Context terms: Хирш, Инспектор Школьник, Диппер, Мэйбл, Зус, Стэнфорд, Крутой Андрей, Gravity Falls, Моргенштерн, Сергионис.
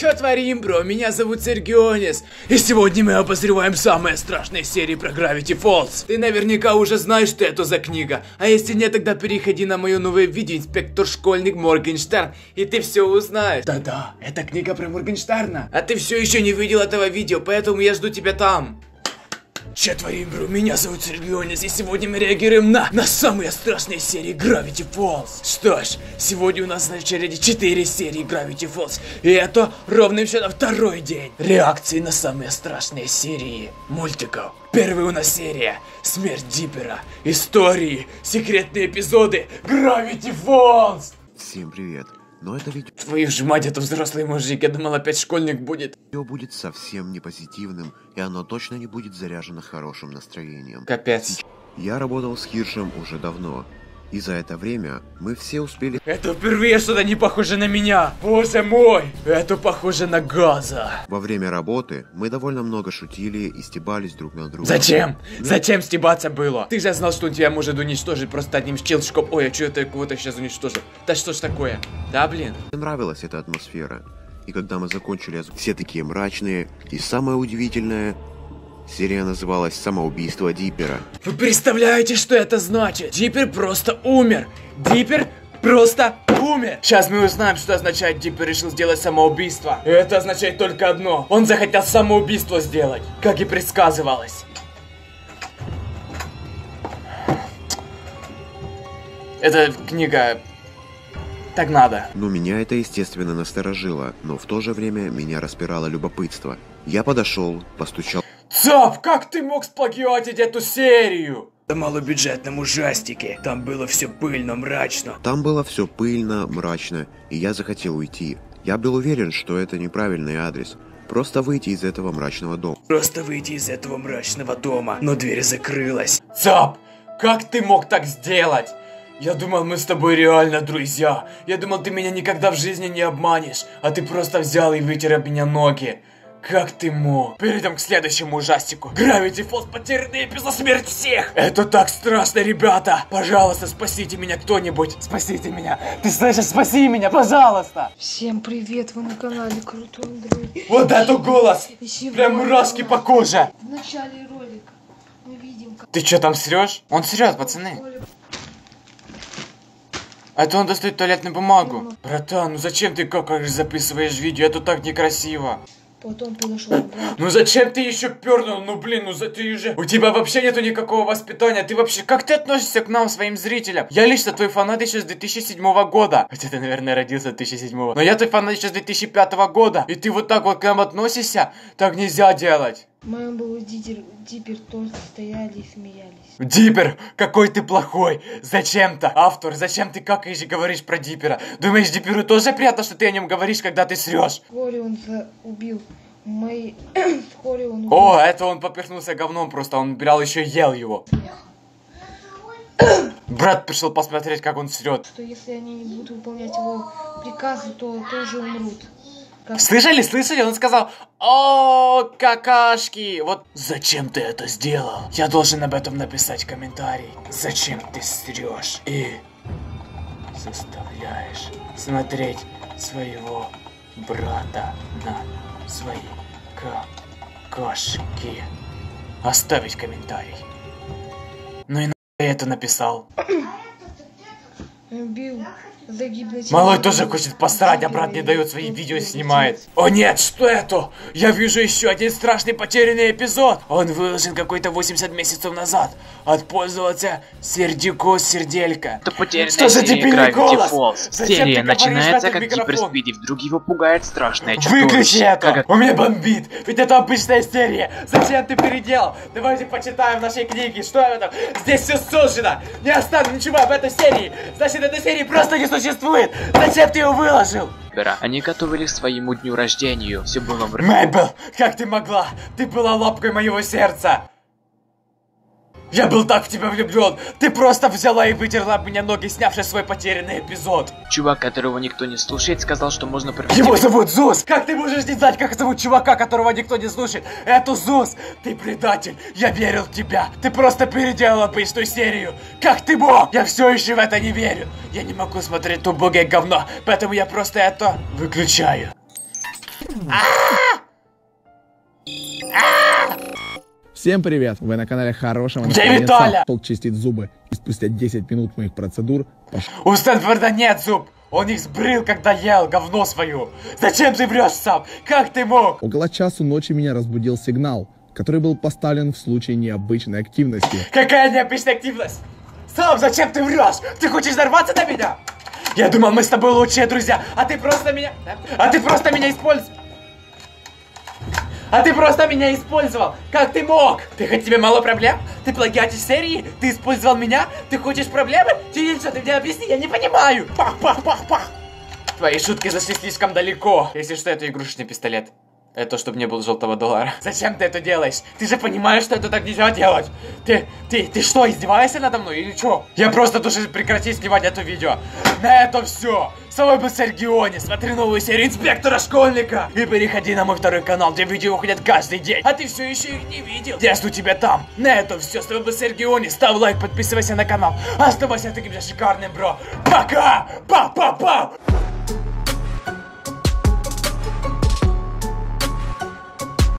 Чё творим, бро? Меня зовут Сергионис, и сегодня мы обозреваем самые страшные серии про Gravity Falls. Ты наверняка уже знаешь, что это за книга, а если нет, тогда переходи на мое новое видео «Инспектор Школьник Моргенштерн», и ты все узнаешь. Да-да, это книга про Моргенштерна. А ты все еще не видел этого видео, поэтому я жду тебя там. Че творим, бро? Меня зовут Сергионис, и сегодня мы реагируем на самые страшные серии Gravity Falls. Что ж, сегодня у нас на очереди 4 серии Gravity Falls, и это ровным счетом второй день реакции на самые страшные серии мультиков. Первая у нас серия «Смерть Диппера», истории, секретные эпизоды Gravity Falls. Всем привет. Но это ведь... Твою же мать, это взрослый мужик, я думал, опять школьник будет. Все будет совсем не позитивным, и оно точно не будет заряжено хорошим настроением. Капец. Я работал с Хиршем уже давно, и за это время мы все успели... Это впервые что-то не похоже на меня! Боже мой! Это похоже на Газа! Во время работы мы довольно много шутили и стебались друг на друга. Зачем? Но... Зачем стебаться было? Ты же знал, что он тебя может уничтожить просто одним щелчком. Ой, а чё это я кого-то сейчас уничтожил? Да что ж такое? Да блин? Мне нравилась эта атмосфера. И когда мы закончили, все такие мрачные. И самое удивительное... Серия называлась «Самоубийство Диппера». Вы представляете, что это значит? Диппер просто умер. Диппер просто умер. Сейчас мы узнаем, что означает «Диппер решил сделать самоубийство». Это означает только одно. Он захотел самоубийство сделать, как и предсказывалось. Эта книга... Так надо. Ну, меня это, естественно, насторожило, но в то же время меня распирало любопытство. Я подошел, постучал... Цап, как ты мог сплагиатить эту серию? В малобюджетном ужастике. Там было все пыльно, мрачно. Там было все пыльно, мрачно, и я захотел уйти. Я был уверен, что это неправильный адрес. Просто выйти из этого мрачного дома. Просто выйти из этого мрачного дома, но дверь закрылась. Цап, как ты мог так сделать? Я думал, мы с тобой реально друзья. Я думал, ты меня никогда в жизни не обманешь, а ты просто взял и вытер об меня ноги. Как ты мог? Перейдем к следующему ужастику. Gravity Falls, потерянный эпизод, смерть всех. Это так страшно, ребята. Пожалуйста, спасите меня кто-нибудь. Спасите меня. Ты слышишь, спаси меня, пожалуйста. Всем привет, вы на канале Крутой Андрей. Вот это голос. Прям мурашки по коже. В начале ролика мы видим... Как... Ты что там срешь? Он срет, пацаны. А то он достает туалетную бумагу. Братан, ну зачем ты как записываешь видео? Это так некрасиво. Потом подошел. Ну зачем ты еще пернул? Ну блин, ну ты уже... У тебя вообще нету никакого воспитания. Ты вообще... Как ты относишься к нам, своим зрителям? Я лично твой фанат еще с 2007 года. Хотя ты, наверное, родился в 2007. Но я твой фанат еще с 2005 года. И ты вот так вот к нам относишься? Так нельзя делать. Мэйбл и Диппер тоже стояли и смеялись. Диппер, какой ты плохой! Зачем-то, автор, зачем ты как же говоришь про Диппера? Думаешь, Дипперу тоже приятно, что ты о нем говоришь, когда ты срешь? Вскоре он убил Мэй... Вскоре он убил... О, это он поперхнулся говном просто, он убирал еще ел его. Брат пришел посмотреть, как он срет. Что если они не будут выполнять его приказы, то тоже умрут. Слышали, слышали? Он сказал: о, какашки! Вот зачем ты это сделал? Я должен об этом написать комментарий. Зачем ты срешь и заставляешь смотреть своего брата на свои какашки? Оставить комментарий. Ну и на это написал. Бил. Малой тоже хочет посрать, а брат не дает, свои видео снимает. О нет, что это? Я вижу еще один страшный потерянный эпизод. Он выложен какой-то 80 месяцев назад. От пользователя Серделька. Что за дебильный голос? Серия начинается, как Диппер, видев вдруг его пугает страшное чудовище. Выключи это! У меня бомбит! Ведь это обычная серия. Зачем ты переделал? Давайте почитаем в нашей книге. Что это? Здесь все сожжено. Не оставлю ничего об этой серии. Значит, этой серии просто не существует! Зачем ты его выложил? Они готовились к своему дню рождения. Все было в... Мэйбл, как ты могла? Ты была лапкой моего сердца. Я был так в тебя влюблен. Ты просто взяла и вытерла об меня ноги, снявши свой потерянный эпизод. Чувак, которого никто не слушает, сказал, что можно превратить... Его зовут Зус! Как ты можешь не знать, как зовут чувака, которого никто не слушает? Это Зус! Ты предатель! Я верил в тебя! Ты просто переделал обычную серию! Как ты мог? Я все еще в это не верю! Я не могу смотреть то убогое говно, поэтому я просто это выключаю. Всем привет! Вы на канале хорошего настроения. Толк чистит зубы. И спустя 10 минут моих процедур... У Стэнфорда нет зуб! Он их сбрил, когда ел говно свою! Зачем ты врешь сам? Как ты мог? Около часу ночи меня разбудил сигнал, который был поставлен в случае необычной активности. Какая необычная активность? Сам, зачем ты врешь? Ты хочешь взорваться на меня? Я думал, мы с тобой лучшие друзья, а ты просто меня... А ты просто меня использовал! Как ты мог? Тебе мало проблем? Ты плагиатишь серии? Ты использовал меня? Ты хочешь проблемы? Ты мне объясни, я не понимаю! Пах-пах-пах-пах! Твои шутки зашли слишком далеко. Если что, это игрушечный пистолет. Это чтобы не было желтого доллара. Зачем ты это делаешь? Ты же понимаешь, что это так нельзя делать. Ты что, издеваешься надо мной или что? Я просто должен прекратить снимать это видео. На этом все. С вами был Сергионис. Смотри новую серию Инспектора Школьника. И переходи на мой второй канал, где видео уходят каждый день. А ты все еще их не видел. Я жду тебя там. На этом все. С вами был Сергионис. Ставь лайк, подписывайся на канал. Оставайся таким же шикарным, бро. Пока! Па-па-па!